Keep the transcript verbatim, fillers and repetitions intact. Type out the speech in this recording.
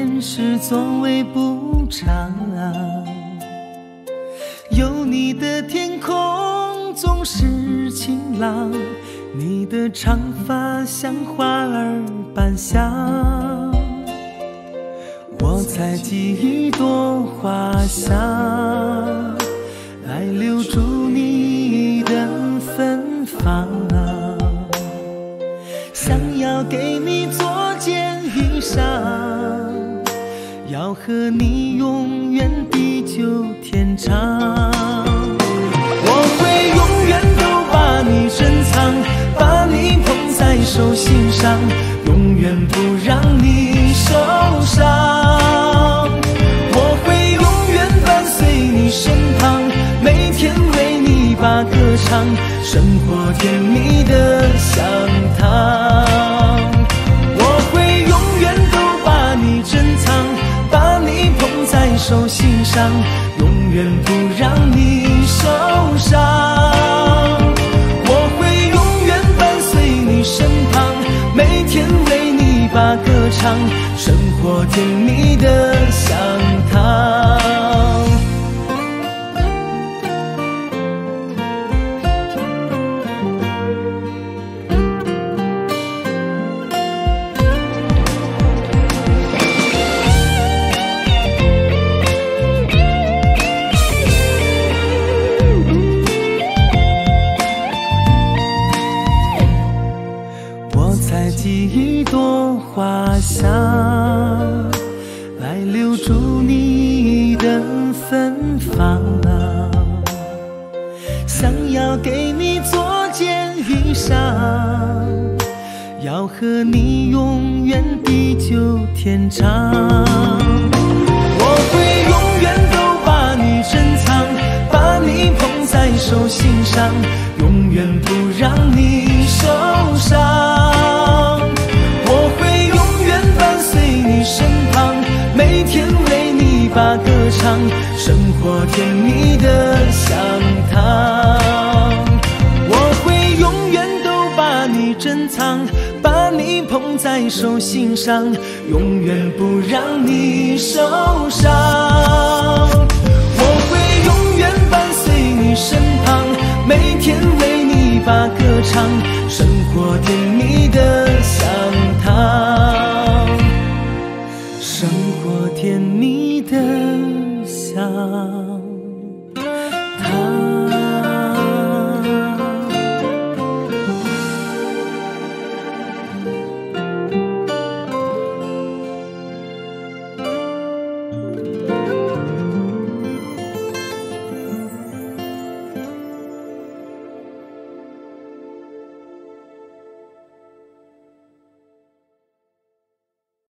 现实总为不长，有你的天空总是晴朗，你的长发像花儿般香，我采集一朵花香来留住你的芬芳，想要给你做件衣裳，要和你永远地久天长，我会永远都把你珍藏，把你捧在手心上，永远不让你受伤，我会永远伴随你身旁，每天为你把歌唱，生活甜蜜的像糖，我会永远都把你珍藏，把你捧在手心上，永远不让你受伤，我会永远伴随你身旁，每天为你把歌唱，生活甜蜜的像糖，花香来留住你的芬芳，想要给你做件衣裳，要和你永远地久天长，我会永远都把你珍藏，把你捧在手心上，永远不让你受伤，我会你身旁，每天为你把歌唱，生活甜蜜的像糖，我会永远都把你珍藏，把你捧在手心上，永远不让你受伤，我会永远伴随你身旁，每天为你把歌唱，生活甜蜜